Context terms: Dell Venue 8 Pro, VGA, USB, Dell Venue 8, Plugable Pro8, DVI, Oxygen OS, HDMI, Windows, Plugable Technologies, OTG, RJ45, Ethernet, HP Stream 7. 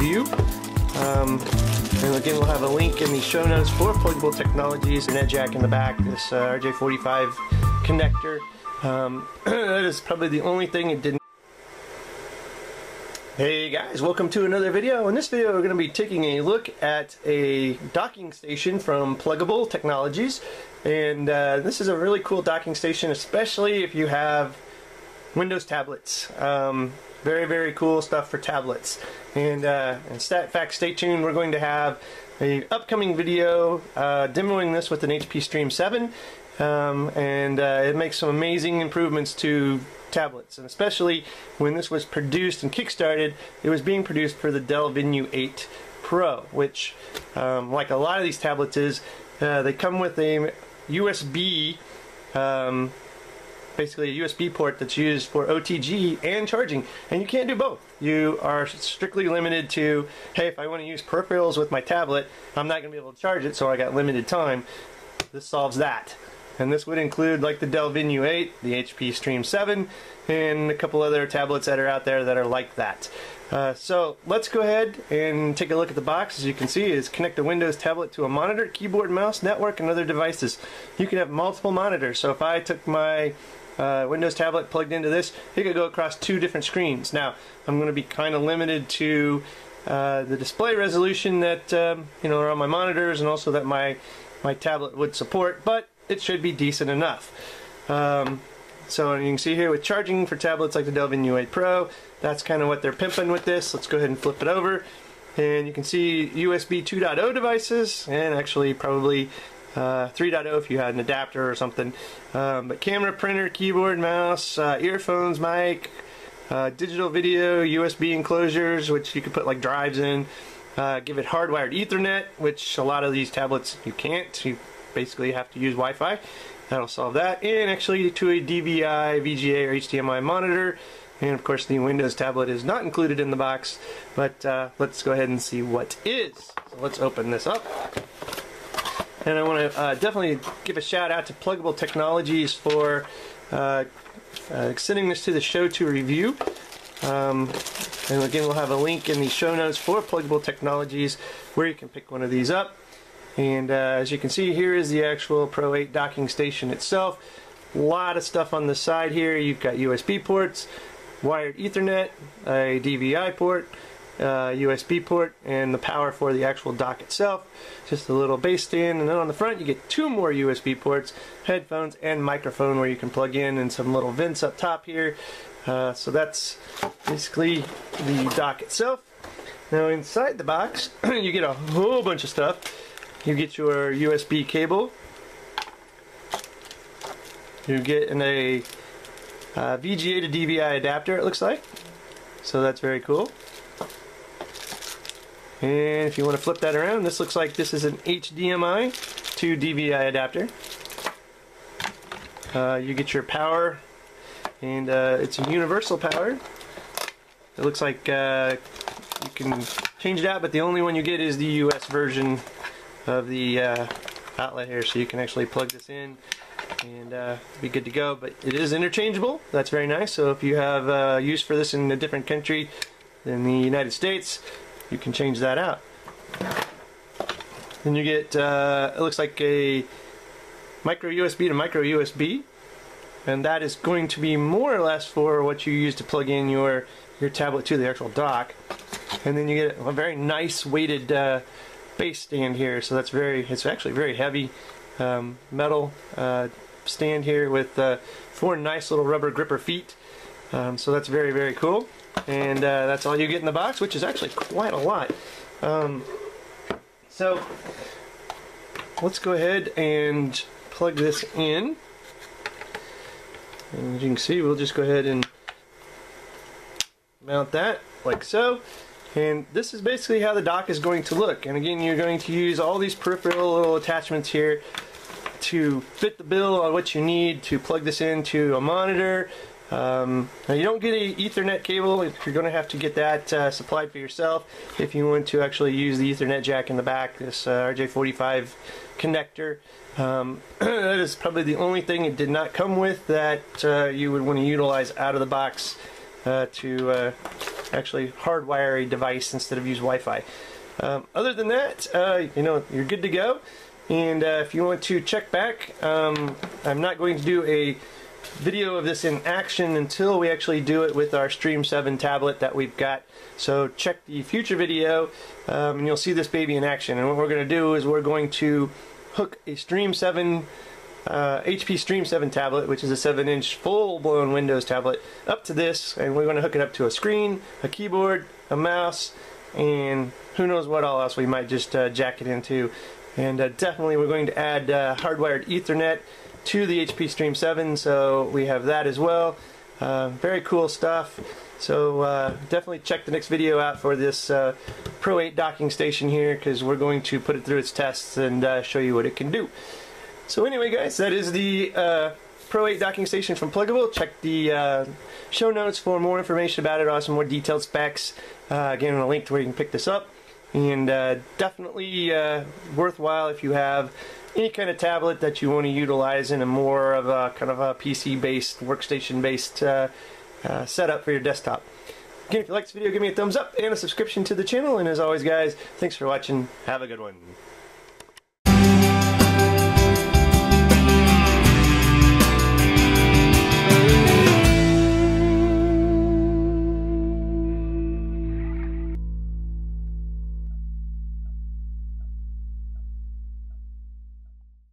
review. And again, we'll have a link in the show notes for Plugable Technologies and that jack in the back, this RJ45 connector. That is probably the only thing it didn't. Hey guys, welcome to another video. In this video we're going to be taking a look at a docking station from Plugable Technologies, and this is a really cool docking station, especially if you have Windows tablets. Very, very cool stuff for tablets. And in fact, stay tuned, we're going to have an upcoming video demoing this with an HP Stream 7, it makes some amazing improvements to tablets, and especially when this was produced and kickstarted, it was being produced for the Dell Venue 8 Pro, which, like a lot of these tablets, is they come with a USB, basically a USB port that's used for OTG and charging, and you can't do both. You are strictly limited to, hey, if I want to use peripherals with my tablet, I'm not going to be able to charge it, so I got limited time. This solves that. And this would include like the Dell Venue 8, the HP Stream 7, and a couple other tablets that are out there that are like that. So let's go ahead and take a look at the box. As you can see, is connect a Windows tablet to a monitor, keyboard, mouse, network, and other devices. You can have multiple monitors. So if I took my Windows tablet, plugged into this, it could go across two different screens. Now, I'm going to be kind of limited to the display resolution that are on my monitors, and also that my tablet would support, but it should be decent enough. So you can see here with charging for tablets like the Dell Venue 8 Pro, that's kind of what they're pimping with this. Let's go ahead and flip it over. And you can see USB 2.0 devices, and actually probably 3.0 if you had an adapter or something. But camera, printer, keyboard, mouse, earphones, mic, digital video, USB enclosures, which you could put like drives in. Give it hardwired Ethernet, which a lot of these tablets you can't. You basically have to use Wi-Fi. That'll solve that. And actually to a DVI, VGA, or HDMI monitor. And of course the Windows tablet is not included in the box, but let's go ahead and see what is. So let's open this up. And I want to definitely give a shout out to Plugable Technologies for sending this to the show to review. And again, we'll have a link in the show notes for Plugable Technologies where you can pick one of these up. And as you can see, here is the actual Pro 8 docking station itself. A lot of stuff on the side here. You've got USB ports, wired Ethernet, a DVI port, USB port, and the power for the actual dock itself. Just a little base stand, and then on the front you get two more USB ports, headphones, and microphone where you can plug in, and some little vents up top here. So that's basically the dock itself. Now inside the box, you get a whole bunch of stuff. You get your USB cable, you get a VGA to DVI adapter, it looks like, so that's very cool. And if you want to flip that around, this looks like this is an HDMI to DVI adapter. You get your power, and it's a universal power. It looks like you can change it out, but the only one you get is the US version of the outlet here, so you can actually plug this in and be good to go. But it is interchangeable, that's very nice. So if you have use for this in a different country than the United States, you can change that out. Then you get it looks like a micro USB to micro USB, and that is going to be more or less for what you use to plug in your tablet to the actual dock. And then you get a very nice weighted base stand here, so that's it's actually very heavy metal stand here with four nice little rubber gripper feet, so that's very, very cool. And that's all you get in the box, which is actually quite a lot. So let's go ahead and plug this in, and as you can see, we'll just go ahead and mount that like so. And this is basically how the dock is going to look. And again, you're going to use all these peripheral little attachments here to fit the bill on what you need to plug this into a monitor. Now you don't get an Ethernet cable. If you're going to have to get that supplied for yourself if you want to actually use the Ethernet jack in the back, this RJ45 connector. That is probably the only thing it did not come with that you would want to utilize out of the box to actually hardwire a device instead of use Wi-Fi. Other than that, you know, you're good to go. And if you want to check back, I'm not going to do a video of this in action until we actually do it with our Stream 7 tablet that we've got. So check the future video and you'll see this baby in action. And what we're going to do is we're going to hook a Stream 7 HP Stream 7 tablet, which is a 7-inch full-blown Windows tablet, up to this, and we're going to hook it up to a screen, a keyboard, a mouse, and who knows what all else we might just jack it into. And definitely we're going to add hardwired Ethernet to the HP Stream 7, so we have that as well. Very cool stuff. So definitely check the next video out for this Pro 8 docking station here, because we're going to put it through its tests and show you what it can do. So anyway, guys, that is the Pro 8 docking station from Plugable. Check the show notes for more information about it, also more detailed specs. Again, a link to where you can pick this up. And definitely worthwhile if you have any kind of tablet that you want to utilize in a more of a kind of a PC-based, workstation-based setup for your desktop. Again, if you like this video, give me a thumbs up and a subscription to the channel. And as always, guys, thanks for watching. Have a good one.